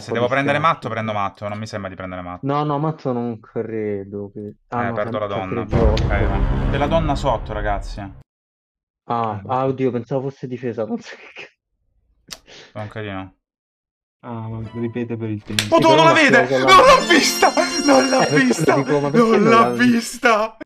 Se devo prendere matto, prendo matto. Non mi sembra di prendere matto. No, no, matto non credo. Che... Ah, no, perdo la donna. Okay, no. Della donna sotto, ragazzi. Ah, oddio, pensavo fosse difesa. Non carino. Ah, ma ripete per il team. Oh, non la vede! Non l'ha vista! Non l'ha vista!